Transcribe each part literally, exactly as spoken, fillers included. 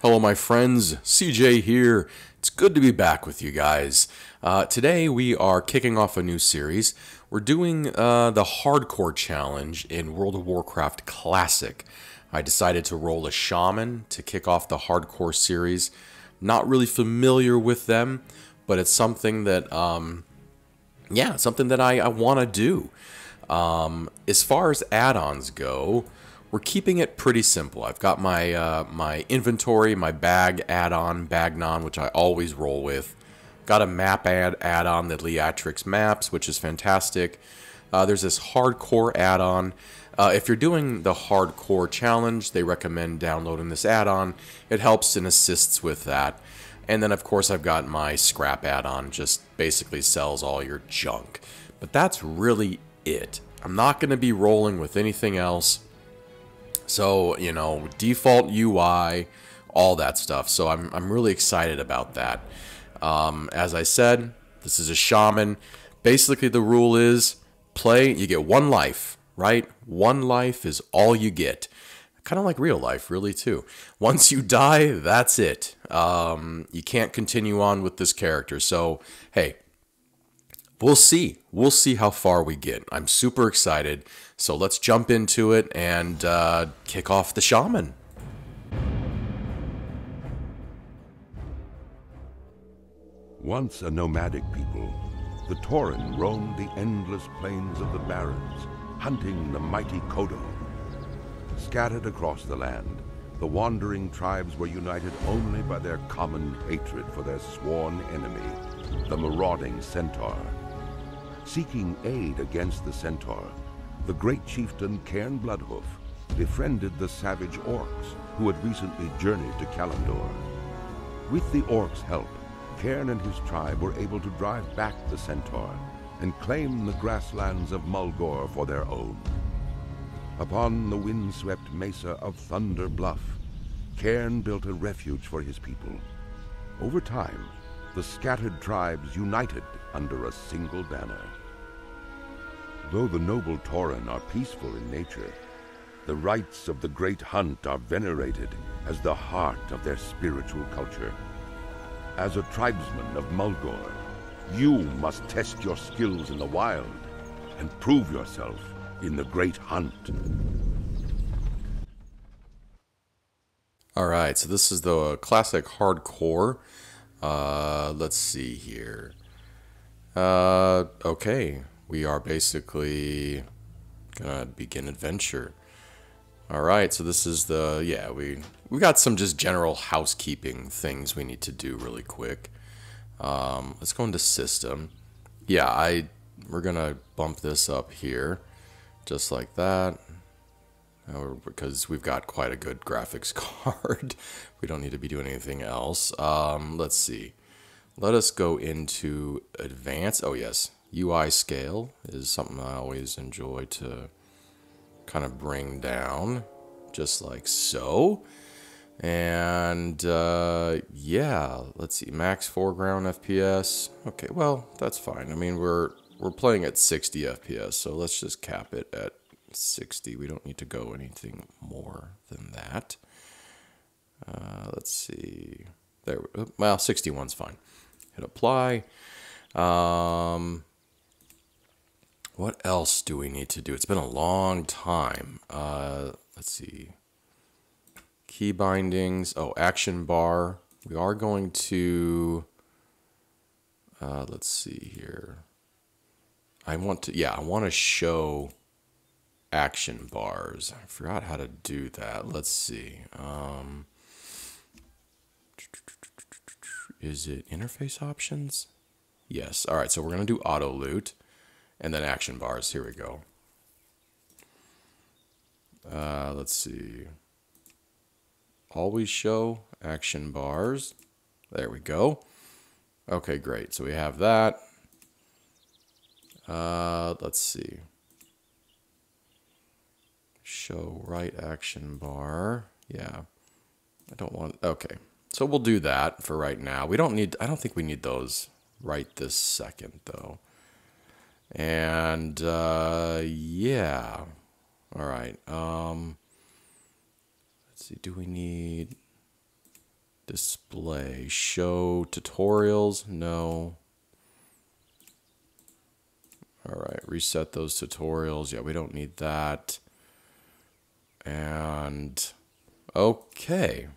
Hello my friends, C J here. It's good to be back with you guys. Uh, today we are kicking off a new series. We're doing uh, the Hardcore Challenge in World of Warcraft Classic. I decided to roll a Shaman to kick off the Hardcore series. Not really familiar with them, but it's something that, um, yeah, something that I, I want to do. Um, as far as add-ons go, we're keeping it pretty simple. I've got my uh, my inventory, my bag add-on, Bagnon, which I always roll with. Got a map add add-on, the Leatrix Maps, which is fantastic. Uh, there's this hardcore add-on. Uh, if you're doing the hardcore challenge, they recommend downloading this add-on. It helps and assists with that. And then, of course, I've got my scrap add-on, just basically sells all your junk. But that's really it. I'm not going to be rolling with anything else. So, you know, default U I, all that stuff. So I'm, I'm really excited about that. Um, as I said, this is a Shaman. Basically, the rule is play, you get one life, right? One life is all you get. Kind of like real life, really, too. Once you die, that's it. Um, you can't continue on with this character. So, hey, we'll see. We'll see how far we get. I'm super excited. So let's jump into it and uh, kick off the Shaman. Once a nomadic people, the Tauren roamed the endless plains of the Barrens, hunting the mighty Kodo. Scattered across the land, the wandering tribes were united only by their common hatred for their sworn enemy, the marauding Centaur. Seeking aid against the Centaur, the great chieftain Cairn Bloodhoof befriended the savage orcs who had recently journeyed to Kalimdor. With the orcs' help, Cairn and his tribe were able to drive back the Centaur and claim the grasslands of Mulgore for their own. Upon the windswept mesa of Thunder Bluff, Cairn built a refuge for his people. Over time, the scattered tribes united under a single banner. Though the noble Tauren are peaceful in nature, the rites of the Great Hunt are venerated as the heart of their spiritual culture. As a tribesman of Mulgore, you must test your skills in the wild and prove yourself in the Great Hunt. All right, so this is the classic hardcore. Uh, let's see here. Uh, okay, we are basically gonna begin adventure. All right, so this is the, yeah, we, we got some just general housekeeping things we need to do really quick. Um, let's go into system. Yeah, I, we're gonna bump this up here, just like that. Uh, because we've got quite a good graphics card. We don't need to be doing anything else. Um, let's see. Let us go into advanced. Oh, yes. U I scale is something I always enjoy to kind of bring down. Just like so. And, uh, yeah. Let's see. Max foreground F P S. Okay, well, that's fine. I mean, we're, we're playing at sixty F P S, so let's just cap it at sixty. We don't need to go anything more than that. Uh, let's see. There. Well, sixty-one's fine. Hit apply. Um, what else do we need to do? It's been a long time. Uh, let's see. Key bindings. Oh, action bar. We are going to. Uh, let's see here. I want to. Yeah, I want to show action bars. I forgot how to do that. Let's see. Um, is it interface options? Yes. All right. So we're going to do auto loot and then action bars. Here we go. Uh, let's see. Always show action bars. There we go. Okay, great. So we have that. Uh, let's see. Show right action bar. Yeah. I don't want, okay. So we'll do that for right now. We don't need, I don't think we need those right this second though. And, uh, yeah. All right. Um, let's see. Do we need, Display. Show tutorials. No. All right. Reset those tutorials. Yeah, we don't need that. And okay.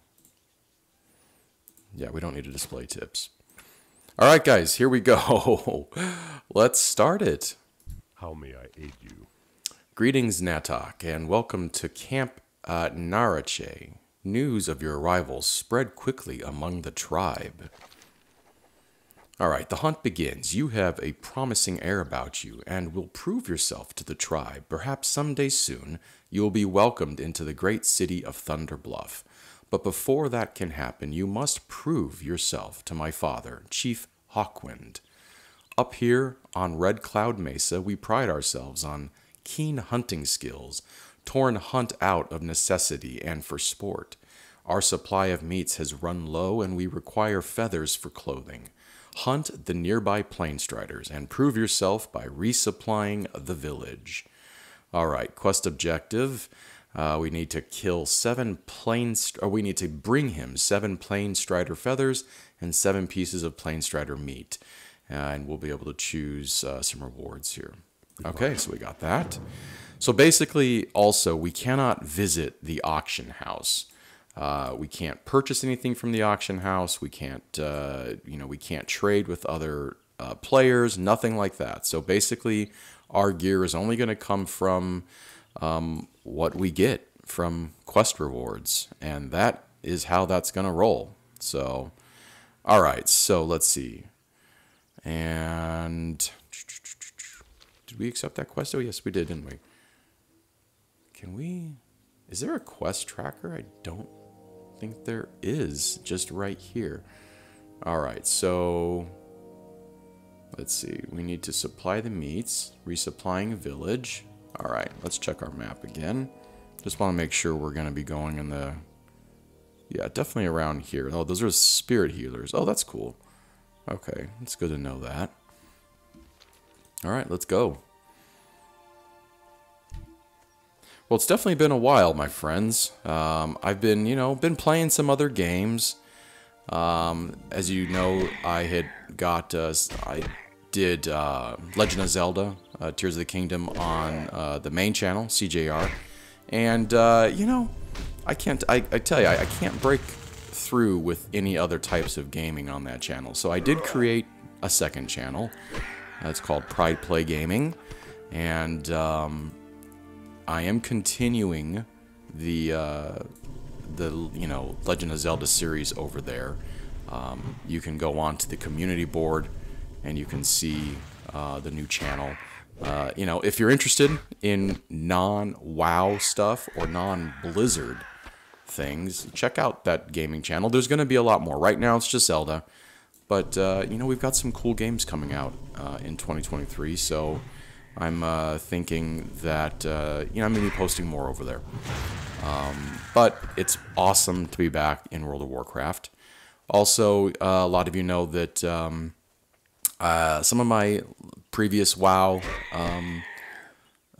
Yeah, we don't need to display tips. All right, guys, here we go. Let's start it. How may I aid you? Greetings, Natak, and welcome to Camp uh, Narache. News of your arrival spread quickly among the tribe. All right, the hunt begins. You have a promising heir about you and will prove yourself to the tribe. Perhaps someday soon you will be welcomed into the great city of Thunder Bluff. But before that can happen, you must prove yourself to my father, Chief Hawkwind. Up here on Red Cloud Mesa, we pride ourselves on keen hunting skills, torn hunt out of necessity and for sport. Our supply of meats has run low, and we require feathers for clothing. Hunt the nearby Plainstriders and prove yourself by resupplying the village. All right, quest objective. Uh, we need to kill seven plain, or we need to bring him seven Plainstrider feathers and seven pieces of Plainstrider meat, uh, and we'll be able to choose uh, some rewards here. Okay, so we got that. So basically, also, we cannot visit the auction house. Uh, we can't purchase anything from the auction house. We can't, uh, you know, we can't trade with other uh, players. Nothing like that. So basically, our gear is only going to come from um, what we get from quest rewards, and that is how that's going to roll. So, all right. So let's see. And did we accept that quest? Oh, yes, we did, didn't we? Can we... Is there a quest tracker? I don't think there is, just right here. All right, so... Let's see. We need to supply the meats. Resupplying village. All right, let's check our map again. Just want to make sure we're going to be going in the... Yeah, definitely around here. Oh, those are spirit healers. Oh, that's cool. Okay, it's good to know that. All right, let's go. Well, it's definitely been a while, my friends. Um, I've been, you know, been playing some other games. Um, as you know, I had got, uh, I did uh, Legend of Zelda, uh, Tears of the Kingdom on uh, the main channel, C J R. And, uh, you know, I can't, I, I tell you, I, I can't break through with any other types of gaming on that channel. So I did create a second channel. It's called Pride Play Gaming, and um, I am continuing the uh, the you know Legend of Zelda series over there. Um, you can go on to the community board, and you can see uh, the new channel. Uh, you know, if you're interested in non-WoW stuff or non-Blizzard things, check out that gaming channel. There's going to be a lot more. Right now, it's just Zelda. But, uh, you know, we've got some cool games coming out uh, in twenty twenty-three, so I'm uh, thinking that, uh, you know, I'm going to be posting more over there. Um, but it's awesome to be back in World of Warcraft. Also, uh, a lot of you know that um, uh, some of my previous WoW um,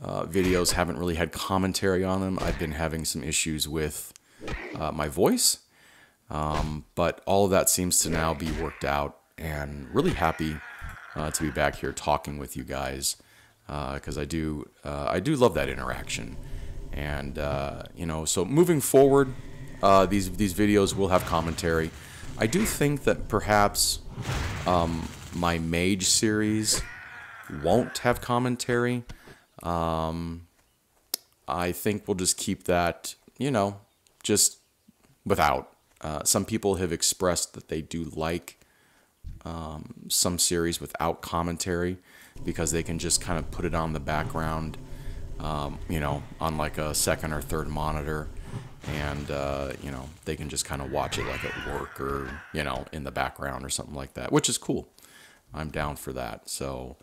uh, videos haven't really had commentary on them. I've been having some issues with uh, my voice. Um, but all of that seems to now be worked out, and really happy uh, to be back here talking with you guys, because uh, I do uh, I do love that interaction, and uh, you know. So moving forward, uh, these these videos will have commentary. I do think that perhaps um, my Mage series won't have commentary. Um, I think we'll just keep that, you know, just without. Uh, some people have expressed that they do like um, some series without commentary because they can just kind of put it on the background, um, you know, on like a second or third monitor, and, uh, you know, they can just kind of watch it like at work or, you know, in the background or something like that, which is cool. I'm down for that. So,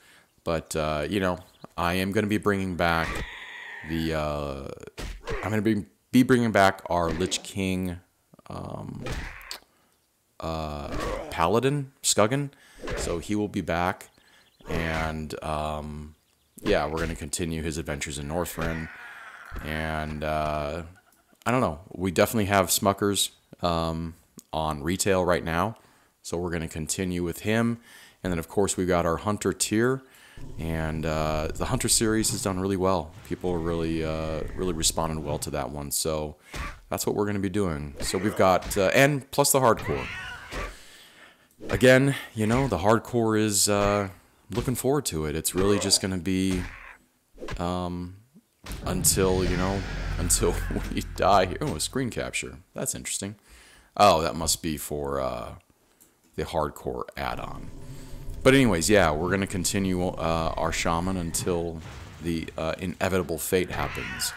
but, uh, you know, I am going to be bringing back the, uh, I'm going to be, be bringing back our Lich King Um, uh, Paladin Skuggin, so he will be back, and um, yeah, we're gonna continue his adventures in Northrend, and uh, I don't know, we definitely have Smuckers. Um, on retail right now. So we're going to continue with him. And then, of course, we've got our Hunter tier. And uh, the Hunter series has done really well. People are really, uh, really responded well to that one. So that's what we're going to be doing. So we've got, uh, and plus the Hardcore. Again, you know, the Hardcore is uh, looking forward to it. It's really just going to be um, until, you know, until we die here. Oh, a screen capture. That's interesting. Oh, that must be for uh, the Hardcore add-on. But anyways, yeah, we're going to continue uh, our Shaman until the uh, inevitable fate happens.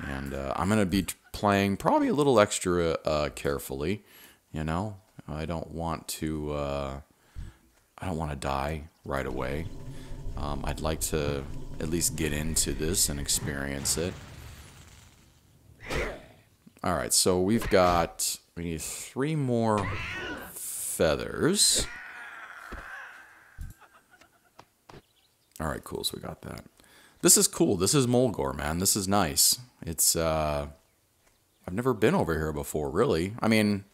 And uh, I'm going to be playing probably a little extra uh, carefully, you know. I don't want to, uh, I don't want to die right away. Um, I'd like to at least get into this and experience it. Alright, so we've got, we need three more feathers. Alright, cool, so we got that. This is cool, this is Mulgore, man, this is nice. It's, uh, I've never been over here before, really. I mean...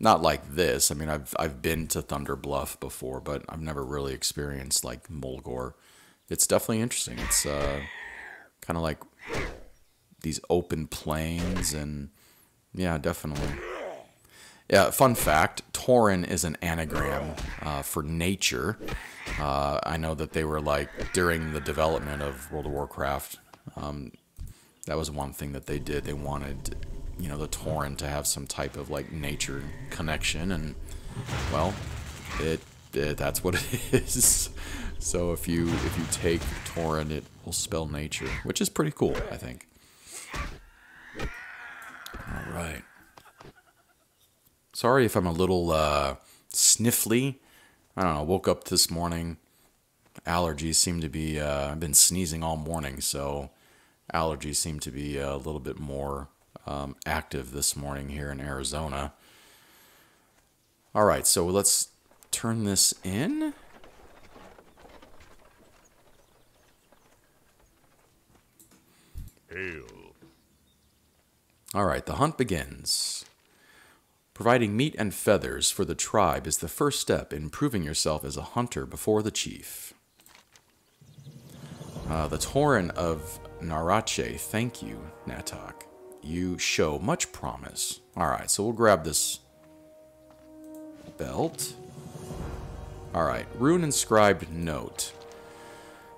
Not like this. I mean, I've I've been to Thunder Bluff before, but I've never really experienced like Mulgore. It's definitely interesting. It's uh, kind of like these open plains, and yeah, definitely. Yeah. Fun fact: Tauren is an anagram uh, for nature. Uh, I know that they were like during the development of World of Warcraft. Um, that was one thing that they did. They wanted. You know, the Tauren to have some type of like nature connection, and well, it, it that's what it is. So if you if you take Tauren, it will spell nature, which is pretty cool, I think. All right. Sorry if I'm a little uh, sniffly. I don't know. Woke up this morning. Allergies seem to be. Uh, I've been sneezing all morning, so allergies seem to be a little bit more. Um, active this morning here in Arizona. All right, so let's turn this in. Hail. All right, the hunt begins. Providing meat and feathers for the tribe is the first step in proving yourself as a hunter before the chief. Uh, the Tauren of Narache, thank you, Natak. You show much promise. Alright, so we'll grab this belt. Alright, rune inscribed note.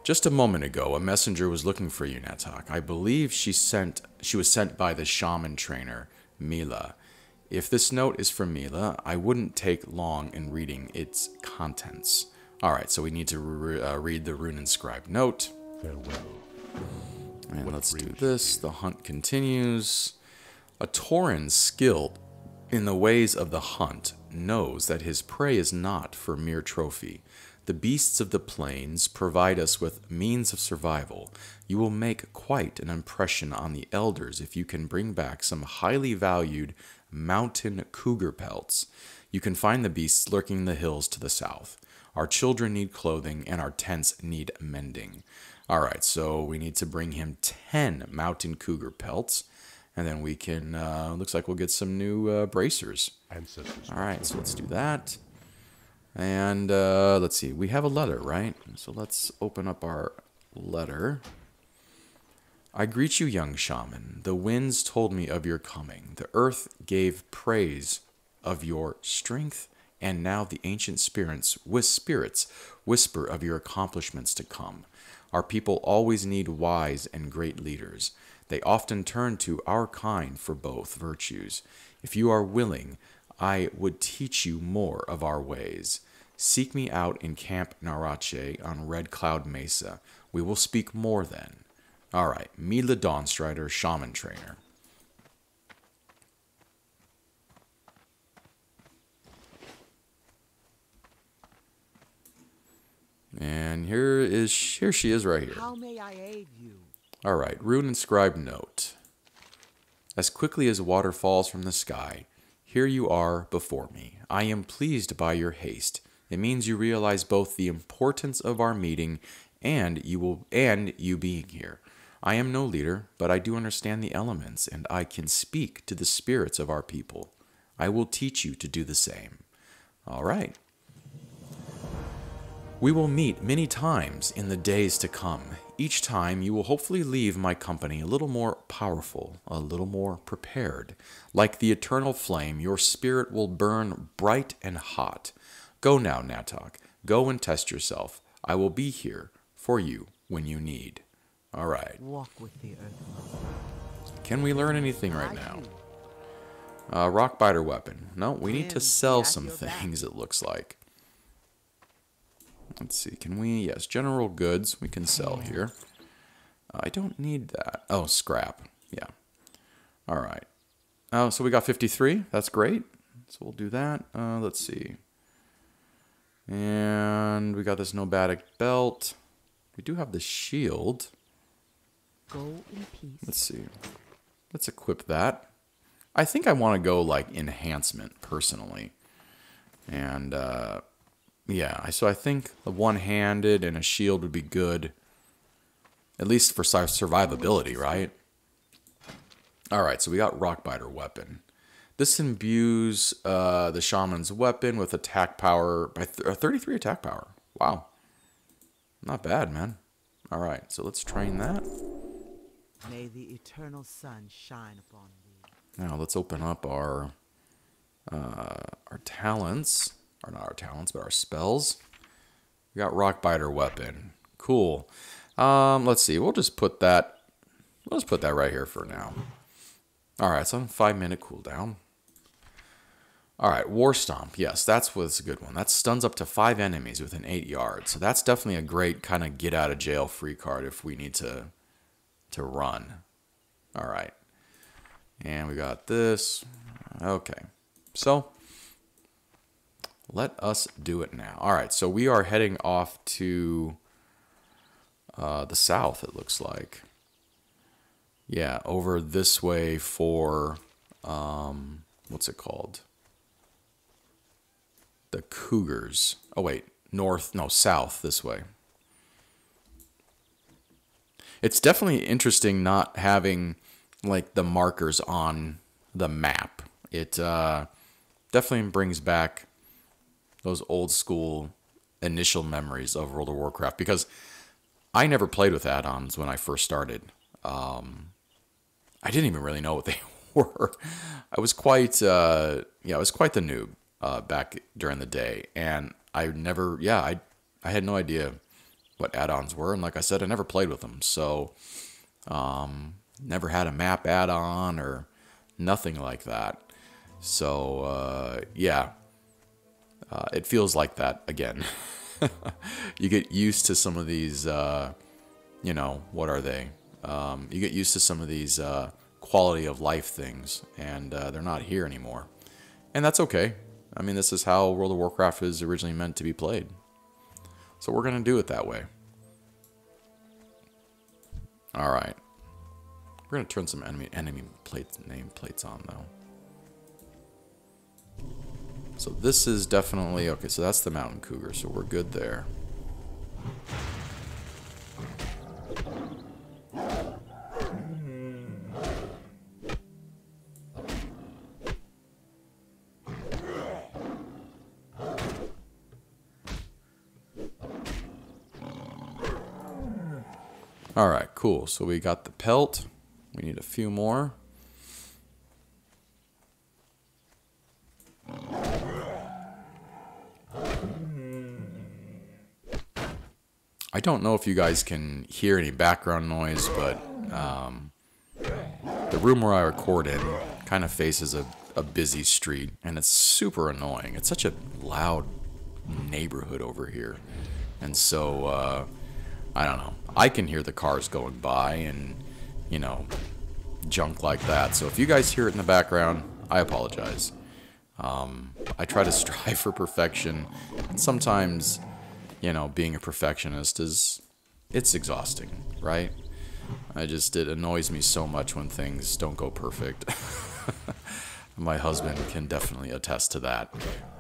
Just a moment ago, a messenger was looking for you, Natak. I believe she sent she was sent by the shaman trainer, Mila. If this note is from Mila, I wouldn't take long in reading its contents. Alright, so we need to re uh, read the rune inscribed note. Farewell. And let's do this. The hunt continues. A Tauren skilled in the ways of the hunt knows that his prey is not for mere trophy. The beasts of the plains provide us with means of survival. You will make quite an impression on the elders if you can bring back some highly valued mountain cougar pelts. You can find the beasts lurking in the hills to the south. Our children need clothing, and our tents need mending. Alright, so we need to bring him ten mountain cougar pelts, and then we can, uh, looks like we'll get some new uh, bracers. Alright, so let's do that. And uh, let's see, we have a letter, right? So let's open up our letter. I greet you, young shaman. The winds told me of your coming. The earth gave praise of your strength, and now the ancient spirits, spirits whisper of your accomplishments to come. Our people always need wise and great leaders. They often turn to our kind for both virtues. If you are willing, I would teach you more of our ways. Seek me out in Camp Narache on Red Cloud Mesa. We will speak more then. All right, Mila Dawnstrider, Shaman Trainer. And here is here she is right here. How may I aid you? All right, rune inscribed note. As quickly as water falls from the sky, here you are before me. I am pleased by your haste. It means you realize both the importance of our meeting and you will and you being here. I am no leader, but I do understand the elements, and I can speak to the spirits of our people. I will teach you to do the same. All right. We will meet many times in the days to come. Each time you will hopefully leave my company a little more powerful, a little more prepared. Like the eternal flame, your spirit will burn bright and hot. Go now, Natak. Go and test yourself. I will be here for you when you need. All right. Walk with the earth. Can we learn anything right now? Uh, Rockbiter weapon. No, we need to sell some things, it looks like. Let's see. Can we? Yes, general goods we can sell here. Uh, I don't need that. Oh, scrap. Yeah. All right. Oh, so we got fifty-three. That's great. So we'll do that. Uh, let's see. And we got this nomadic belt. We do have the shield. Go in peace. Let's see. Let's equip that. I think I want to go like enhancement personally. And uh, yeah, so I think a one-handed and a shield would be good. At least for survivability, right? All right, so we got Rockbiter weapon. This imbues uh, the Shaman's weapon with attack power, by th thirty-three attack power. Wow. Not bad, man. All right, so let's train that. May the eternal sun shine upon thee. Now let's open up our uh, our talents, or not our talents, but our spells. We got Rockbiter weapon. Cool. Um, let's see. We'll just put that. Let's put that right here for now. All right, so I'm five-minute cooldown. All right, War Stomp. Yes, that's what's a good one. That stuns up to five enemies within eight yards. So that's definitely a great kind of get-out-of-jail-free card if we need to, to run. All right. And we got this. Okay. So let us do it now. All right, so we are heading off to uh, the south, it looks like. Yeah, over this way for, um, what's it called? The Cougars. Oh, wait, north, no, south this way. It's definitely interesting not having, like, the markers on the map. It uh, definitely brings back those old school initial memories of World of Warcraft, because I never played with add-ons when I first started. Um, I didn't even really know what they were. I was quite, uh, yeah, I was quite the noob uh, back during the day, and I never, yeah, I, I had no idea what add-ons were, and like I said, I never played with them, so um, never had a map add-on or nothing like that. So uh, yeah, uh, it feels like that again. You get used to some of these, uh, you know, what are they? Um, you get used to some of these uh, quality of life things, and uh, they're not here anymore. And that's okay. I mean, this is how World of Warcraft is originally meant to be played. So we're going to do it that way. All right. We're going to turn some enemy enemy plates, name plates on, though. So this is definitely... Okay, so that's the Mountain Cougar, so we're good there. All right, cool. So we got the pelt. We need a few more. I don't know if you guys can hear any background noise, but um, the room where I record in kind of faces a, a busy street, and it's super annoying. It's such a loud neighborhood over here. And so, uh, I don't know. I can hear the cars going by and, you know, junk like that. So if you guys hear it in the background, I apologize. Um, I try to strive for perfection. And sometimes, you know, being a perfectionist is, it's exhausting, right? I just, it annoys me so much when things don't go perfect. My husband can definitely attest to that.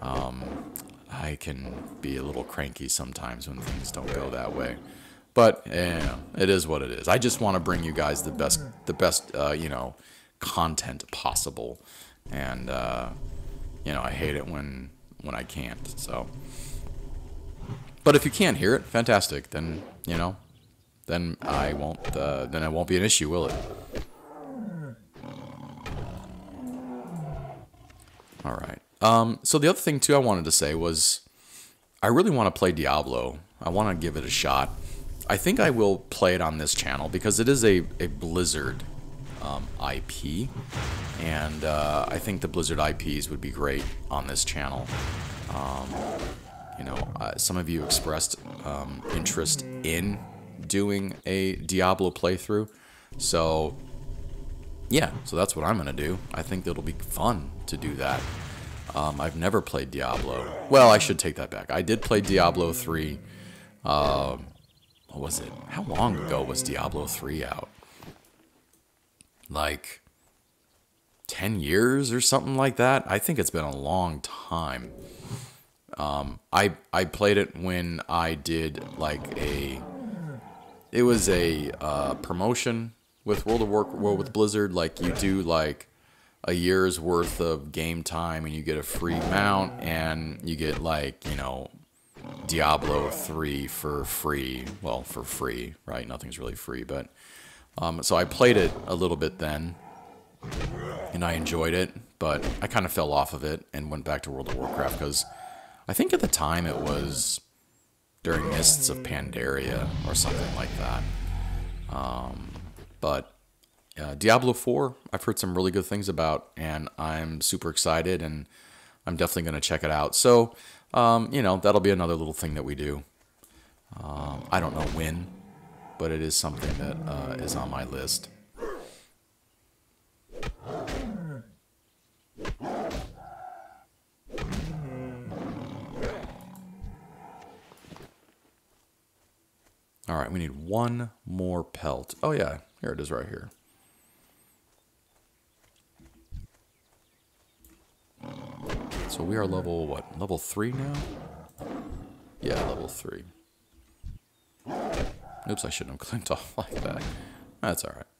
Um, I can be a little cranky sometimes when things don't go that way. But yeah, it is what it is. I just want to bring you guys the best, the best, uh, you know, content possible, and uh, you know, I hate it when when I can't. So, but if you can hear it, fantastic. Then you know, then I won't. Uh, then it won't be an issue, will it? All right. Um, so the other thing too I wanted to say was, I really want to play Diablo. I want to give it a shot. I think I will play it on this channel because it is a, a Blizzard um, I P, and uh, I think the Blizzard I Ps would be great on this channel. Um, you know, uh, some of you expressed um, interest in doing a Diablo playthrough, so yeah, so that's what I'm gonna do. I think it'll be fun to do that. Um, I've never played Diablo. Well, I should take that back. I did play Diablo three. Uh, what was it? How long ago was Diablo three out? Like ten years or something like that? I think it's been a long time. Um, I I played it when I did like a... It was a uh, promotion with World of Warcraft, well, with Blizzard. Like you do like a year's worth of game time and you get a free mount and you get like, you know, Diablo three for free. Well, for free, right? Nothing's really free, but um, so I played it a little bit then and I enjoyed it, but I kind of fell off of it and went back to World of Warcraft because I think at the time it was during Mists of Pandaria or something like that. Um, but Uh, Diablo four, I've heard some really good things about, and I'm super excited, and I'm definitely going to check it out. So, um, you know, that'll be another little thing that we do. Um, I don't know when, but it is something that uh, is on my list. All right, we need one more pelt. Oh, yeah, here it is right here. So we are level, what, level three now? Yeah, level three. Oops, I shouldn't have clicked off like that. That's alright.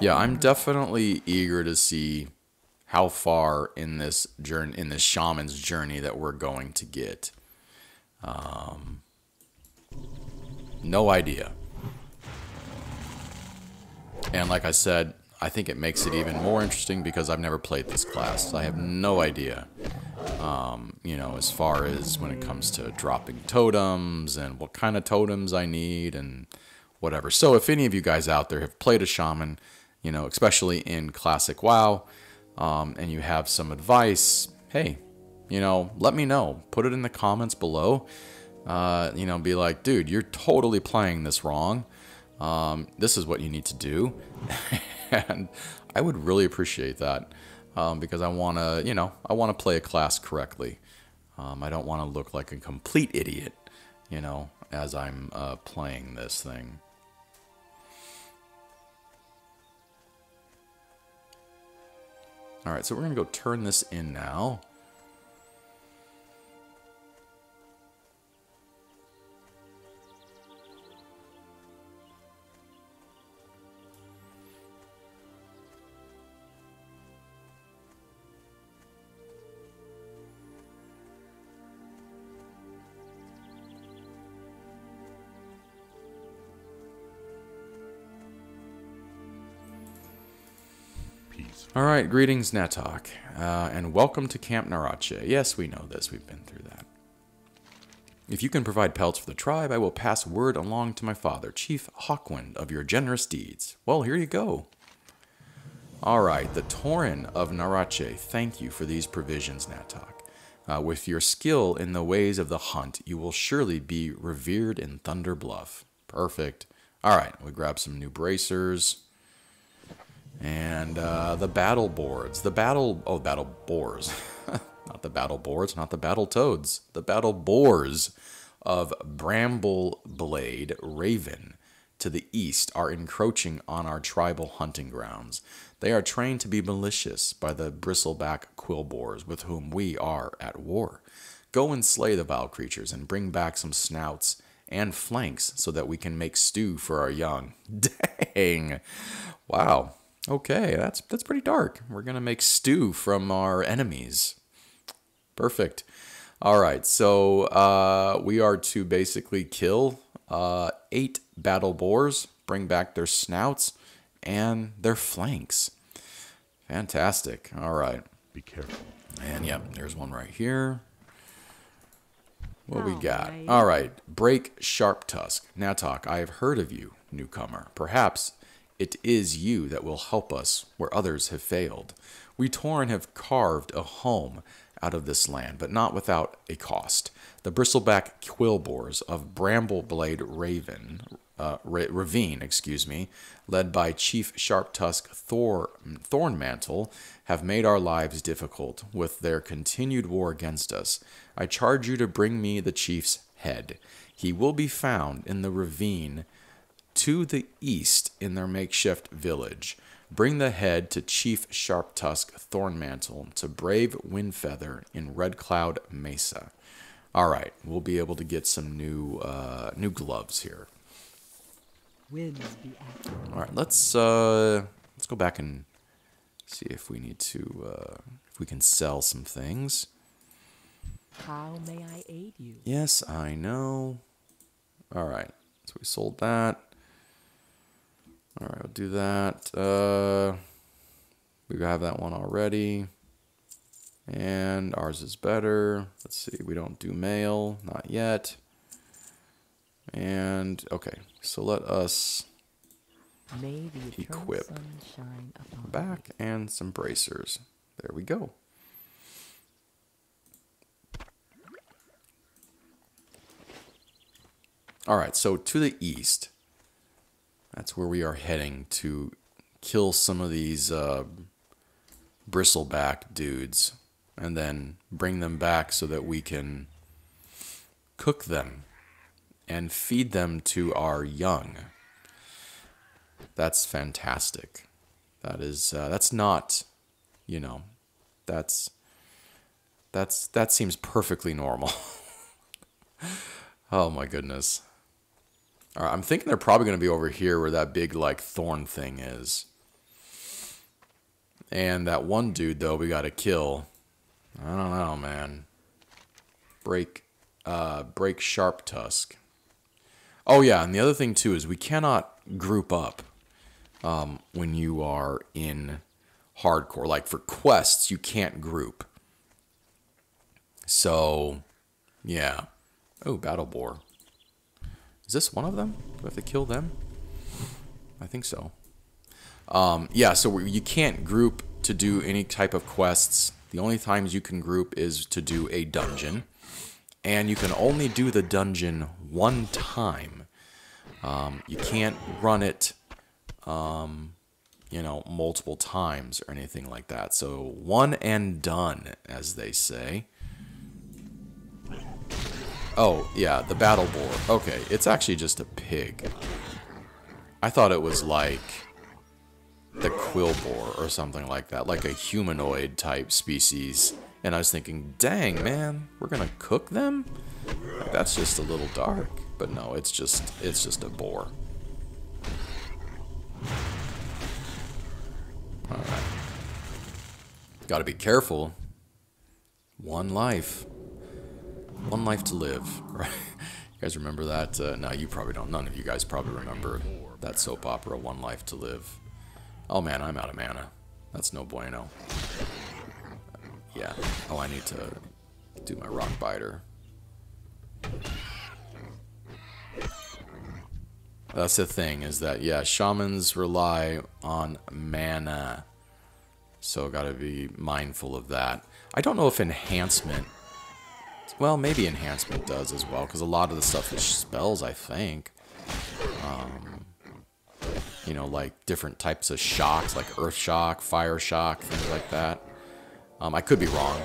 Yeah, I'm definitely eager to see how far in this journey, in this shaman's journey that we're going to get. Um, no idea. And like I said, I think it makes it even more interesting because I've never played this class. So I have no idea, um, you know, as far as when it comes to dropping totems and what kind of totems I need and whatever. So if any of you guys out there have played a shaman, you know, especially in Classic WoW, um, and you have some advice, hey, you know, let me know. Put it in the comments below. Uh, you know, be like, dude, you're totally playing this wrong. Um, this is what you need to do. And I would really appreciate that um, because I want to, you know, I want to play a class correctly. Um, I don't want to look like a complete idiot, you know, as I'm uh, playing this thing. All right, so we're going to go turn this in now. Alright, greetings Natak, uh, and welcome to Camp Narache. Yes, we know this, we've been through that. If you can provide pelts for the tribe, I will pass word along to my father, Chief Hawkwind, of your generous deeds. Well, here you go. Alright, the Tauren of Narache, thank you for these provisions, Natak. Uh, with your skill in the ways of the hunt, you will surely be revered in Thunder Bluff. Perfect. Alright, we grab some new bracers. And uh, the battle boards, the battle, oh, battle boars, not the battle boards, not the battle toads, the battle boars of Brambleblade Ravine to the east are encroaching on our tribal hunting grounds. They are trained to be malicious by the bristleback quill boars with whom we are at war. Go and slay the vile creatures and bring back some snouts and flanks so that we can make stew for our young. Dang. Wow. Okay, that's that's pretty dark. We're gonna make stew from our enemies. Perfect. All right, so uh, we are to basically kill uh, eight battle boars, bring back their snouts and their flanks. Fantastic. All right. Be careful. And yeah, there's one right here. What oh, we got? Right. All right. Break Sharptusk. Natak, I have heard of you, newcomer. Perhaps it is you that will help us where others have failed. We Tauren have carved a home out of this land, but not without a cost. The bristleback quill boars of Brambleblade Raven, uh, Ravine, excuse me, led by Chief Sharptusk Thor, Thornmantle, have made our lives difficult with their continued war against us. I charge you to bring me the chief's head. He will be found in the ravine to the east in their makeshift village. Bring the head to Chief Sharptusk Thornmantle to brave Windfeather in Red Cloud Mesa. All right, we'll be able to get some new uh, new gloves here. Winds be active. All right, let's uh, let's go back and see if we need to uh, if we can sell some things. How may I aid you? Yes, I know. All right, so we sold that. All right, we'll do that. Uh, we have that one already. And ours is better. Let's see, we don't do mail, not yet. And, okay, so let us May the equip back and some bracers. There we go. All right, so to the east. That's where we are heading to kill some of these uh, bristleback dudes and then bring them back so that we can cook them and feed them to our young. That's fantastic. That is uh, that's not, you know, that's that's that seems perfectly normal. Oh my goodness. All right, I'm thinking they're probably going to be over here where that big, like, thorn thing is. And that one dude, though, we got to kill. I don't know, man. Break, uh, break Sharptusk. Oh, yeah, and the other thing, too, is we cannot group up um, when you are in hardcore. Like, for quests, you can't group. So, yeah. Oh, battle boar. Is this one of them? Do I have to kill them? I think so. Um, yeah, so you can't group to do any type of quests. The only times you can group is to do a dungeon. And you can only do the dungeon one time. Um, you can't run it, um, you know, multiple times or anything like that. So one and done, as they say. Oh, yeah, the battle boar. Okay, it's actually just a pig. I thought it was like the quill boar or something like that, like a humanoid type species. And I was thinking, dang, man, we're gonna cook them? That's just a little dark. But no, it's just it's just a boar. All right. Gotta be careful. One life. One life to live, right? You guys remember that? Uh, no, you probably don't. None of you guys probably remember that soap opera, One Life to Live. Oh man, I'm out of mana. That's no bueno. Yeah. Oh, I need to do my Rockbiter. That's the thing, is that, yeah, shamans rely on mana. So gotta be mindful of that. I don't know if enhancement... Well, maybe enhancement does as well, because a lot of the stuff is spells, I think. Um, you know, like different types of shocks, like earth shock, fire shock, things like that. Um, I could be wrong,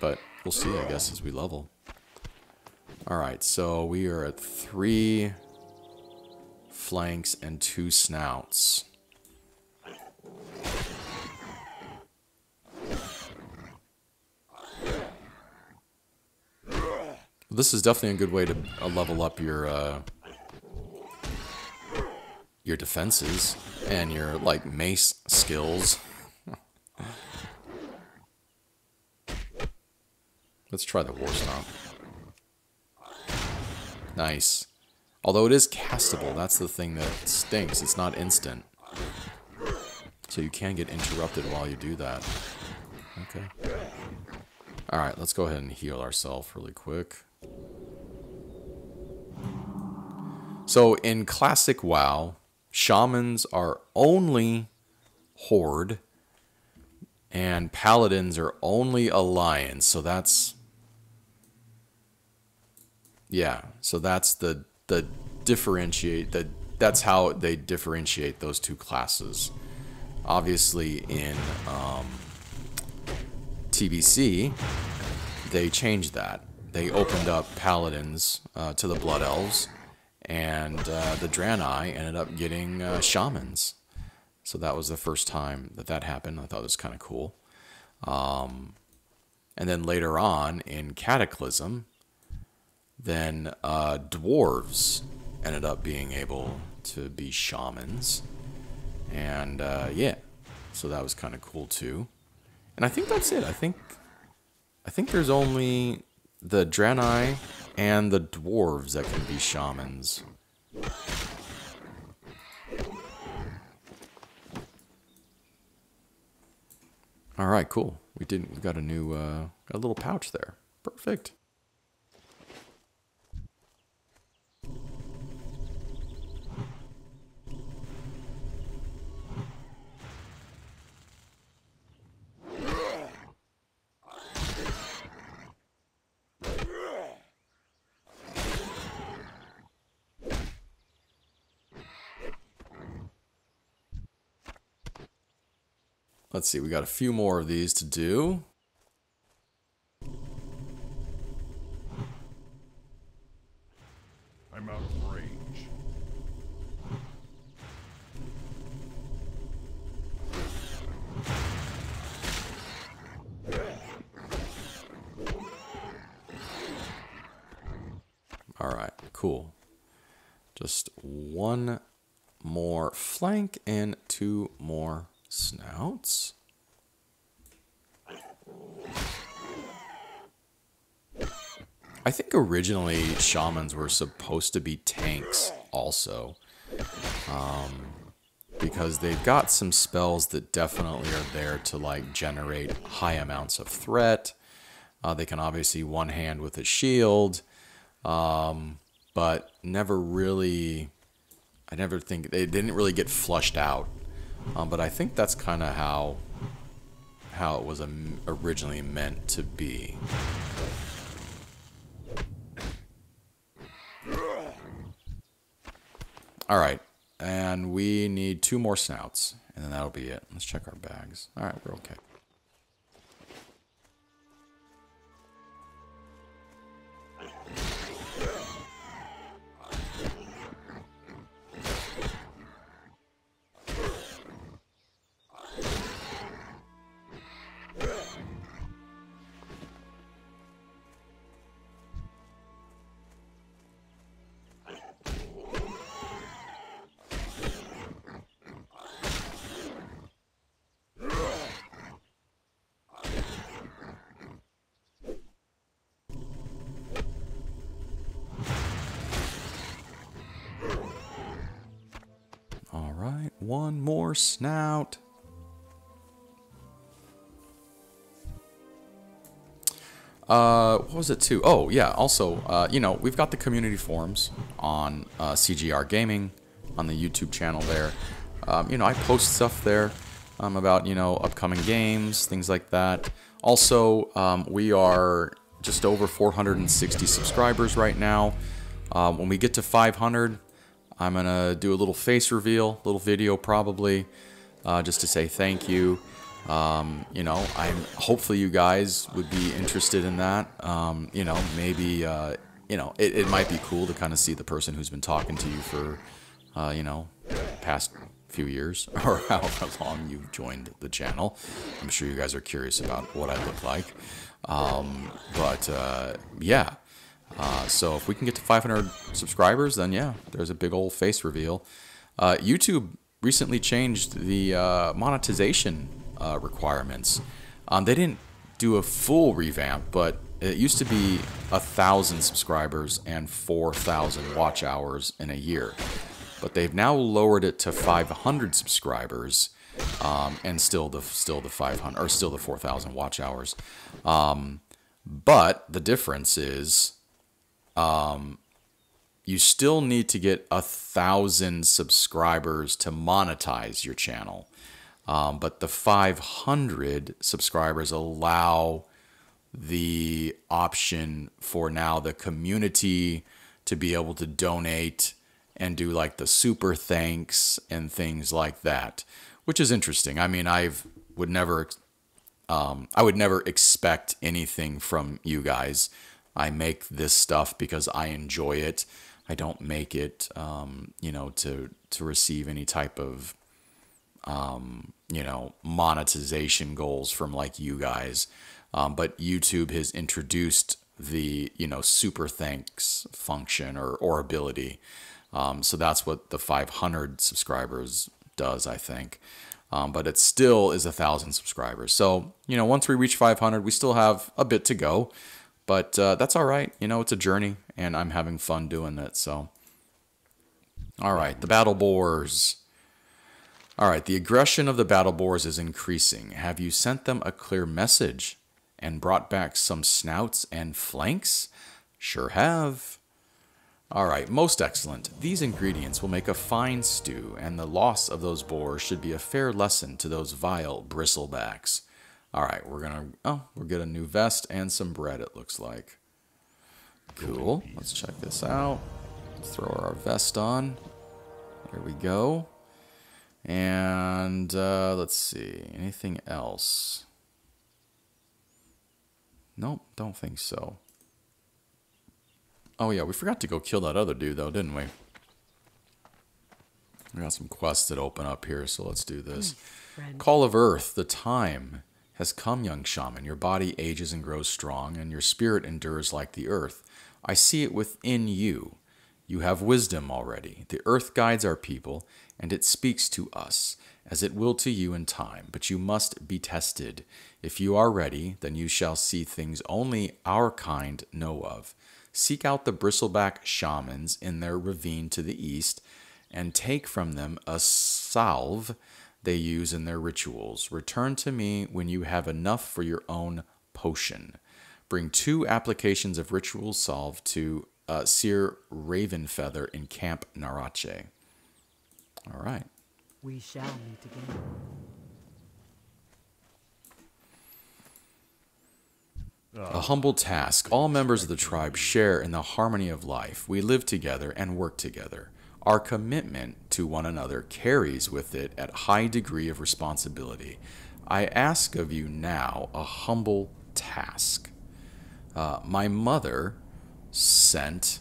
but we'll see, I guess, as we level. All right, so we are at three flanks and two snouts. This is definitely a good way to uh, level up your uh, your defenses and your, like, mace skills. Let's try the War Stomp. Nice. Although it is castable, that's the thing that stinks. It's not instant. So you can get interrupted while you do that. Okay. Alright, let's go ahead and heal ourselves really quick. So in Classic WoW, Shamans are only Horde, and Paladins are only Alliance. So that's... yeah, so that's the, the differentiate, the, that's how they differentiate those two classes. Obviously in um, T B C, they changed that. They opened up Paladins uh, to the Blood Elves, and uh, the Draenei ended up getting uh, Shamans. So that was the first time that that happened. I thought it was kind of cool. Um, and then later on in Cataclysm, then uh, Dwarves ended up being able to be Shamans. And uh, yeah, so that was kind of cool too. And I think that's it. I think I think there's only the Draenei and the Dwarves that can be Shamans. All right, cool. We didn't. We got a new, uh, got a little pouch there. Perfect. Let's see, we got a few more of these to do. I'm out of range. All right, cool. Just one more flank and two more snouts. I think originally Shamans were supposed to be tanks also, um, because they've got some spells that definitely are there to like generate high amounts of threat. Uh, they can obviously one hand with a shield, um, but never really, I never think, they didn't really get flushed out. Um, but I think that's kind of how how it was originally meant to be. All right, and we need two more snouts, and then that'll be it. Let's check our bags. All right, we're okay. One more snout. Uh, what was it too? Oh, yeah. Also, uh, you know, we've got the community forums on uh, C J R Gaming, on the YouTube channel there. Um, you know, I post stuff there um, about, you know, upcoming games, things like that. Also, um, we are just over four hundred sixty subscribers right now. Uh, when we get to five hundred... I'm going to do a little face reveal, little video probably, uh, just to say thank you. Um, you know, I'm hopefully you guys would be interested in that. Um, you know, maybe, uh, you know, it, it might be cool to kind of see the person who's been talking to you for, uh, you know, past few years or however long you've joined the channel. I'm sure you guys are curious about what I look like. Um, but, uh, yeah. Uh, so if we can get to five hundred subscribers, then yeah, there's a big old face reveal. Uh, YouTube recently changed the uh, monetization uh, requirements. Um, they didn't do a full revamp, but it used to be a thousand subscribers and four thousand watch hours in a year. But they've now lowered it to five hundred subscribers, um, and still the still the five hundred or still the four thousand watch hours. Um, but the difference is, um, you still need to get a thousand subscribers to monetize your channel. Um, but the five hundred subscribers allow the option for now the community to be able to donate and do like the super thanks and things like that, which is interesting. I mean, I've would never, um, I would never expect anything from you guys. I make this stuff because I enjoy it. I don't make it, um, you know, to to receive any type of, um, you know, monetization goals from like you guys. Um, but YouTube has introduced the, you know, super thanks function or, or ability. Um, so that's what the five hundred subscribers does, I think. Um, but it still is a thousand subscribers. So, you know, once we reach five hundred, we still have a bit to go, but, uh, that's all right. You know, it's a journey and I'm having fun doing it. So, all right, the battle boars. All right. The aggression of the battle boars is increasing. Have you sent them a clear message and brought back some snouts and flanks? Sure have. All right, most excellent. These ingredients will make a fine stew, and the loss of those boars should be a fair lesson to those vile bristlebacks. All right, we're gonna, oh, we'll get a new vest and some bread, it looks like. Cool, let's check this out. Let's throw our vest on. There we go. And uh, let's see, anything else? Nope, don't think so. Oh yeah, we forgot to go kill that other dude though, didn't we? We got some quests that open up here, so let's do this. Friend. Call of Earth, the time has come, young shaman. Your body ages and grows strong, and your spirit endures like the earth. I see it within you. You have wisdom already. The earth guides our people, and it speaks to us, as it will to you in time, but you must be tested. If you are ready, then you shall see things only our kind know of. Seek out the bristleback shamans in their ravine to the east and take from them a salve they use in their rituals. Return to me when you have enough for your own potion. Bring two applications of ritual salve to uh, Seer Ravenfeather in Camp Narache. All right. We shall meet again. A humble task. All members of the tribe share in the harmony of life. We live together and work together. Our commitment to one another carries with it a high degree of responsibility. I ask of you now a humble task. Uh, my mother sent.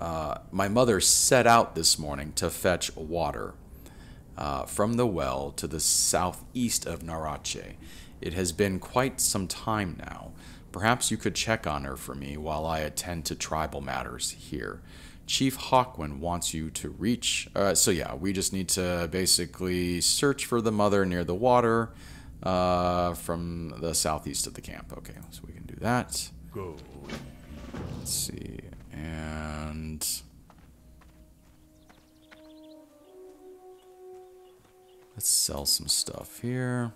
Uh, my mother set out this morning to fetch water uh, from the well to the southeast of Narache. It has been quite some time now. Perhaps you could check on her for me while I attend to tribal matters here. Chief Hawkwind wants you to reach... Uh, so yeah, we just need to basically search for the mother near the water uh, from the southeast of the camp. Okay, so we can do that. Go. Let's see. And... let's sell some stuff here.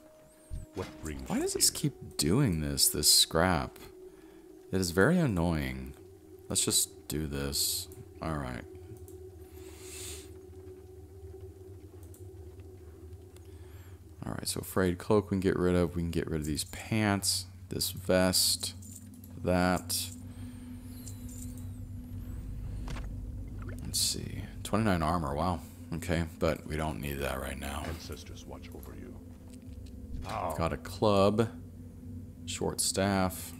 What brings Why does this you? keep doing this, this scrap? It is very annoying. Let's just do this. All right. All right, so frayed cloak we can get rid of. We can get rid of these pants, this vest, that. Let's see, twenty-nine armor, wow. Okay, but we don't need that right now. Ancestors watch over you. We've got a club, short staff.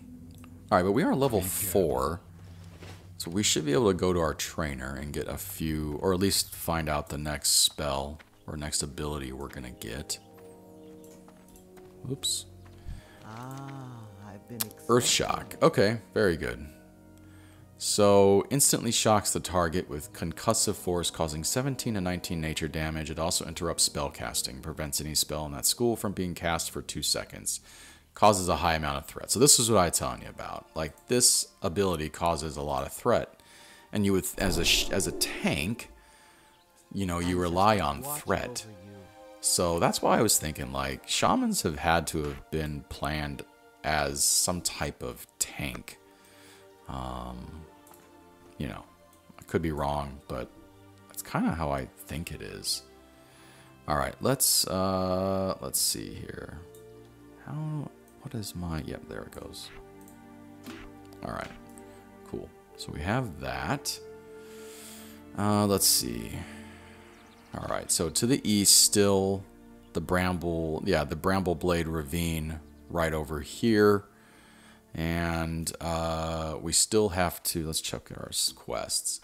All right, but we are level four, so we should be able to go to our trainer and get a few, or at least find out the next spell or next ability we're gonna get. Oops. Ah, I've been Earth shock. Okay, very good. So instantly shocks the target with concussive force, causing seventeen to nineteen nature damage. It also interrupts spell casting, prevents any spell in that school from being cast for two seconds. Causes a high amount of threat. So this is what I'm telling you about. Like, this ability causes a lot of threat, and you would, as a as a tank, you know, you rely on threat. So that's why I was thinking, like, shamans have had to have been planned as some type of tank. Um, you know, I could be wrong, but that's kind of how I think it is. All right, let's uh, let's see here. How? What is my? Yep, there it goes. All right, cool. So we have that. Uh, let's see. All right, so to the east, still the Bramble, yeah, the Brambleblade Ravine right over here, and uh, we still have to. Let's check our quests.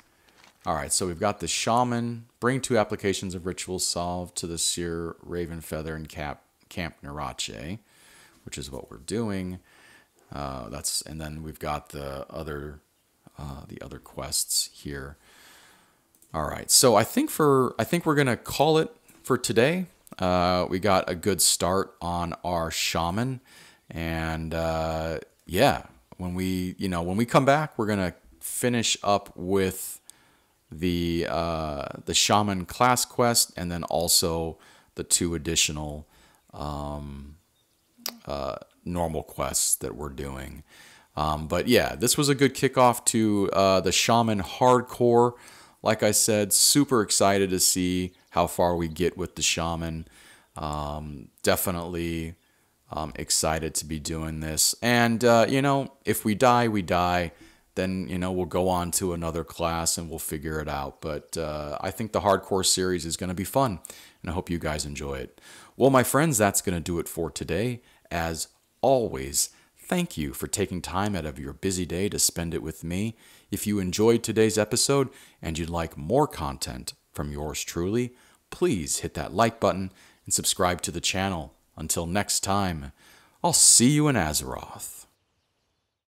All right, so we've got the Shaman. Bring two applications of rituals solved to the Seer Ravenfeather and Cap. Camp Narache, which is what we're doing. Uh, that's and then we've got the other uh, the other quests here. All right, so I think for I think we're gonna call it for today. Uh, we got a good start on our shaman, and uh, yeah, when we you know when we come back, we're gonna finish up with the uh, the shaman class quest, and then also the two additional um uh normal quests that we're doing. Um but yeah, this was a good kickoff to uh the Shaman Hardcore. Like I said, super excited to see how far we get with the Shaman. Um definitely um excited to be doing this, and uh you know, if we die, we die, then you know, we'll go on to another class and we'll figure it out. But uh I think the Hardcore series is going to be fun, and I hope you guys enjoy it. Well, my friends, that's going to do it for today. As always, thank you for taking time out of your busy day to spend it with me. If you enjoyed today's episode and you'd like more content from yours truly, please hit that like button and subscribe to the channel. Until next time, I'll see you in Azeroth.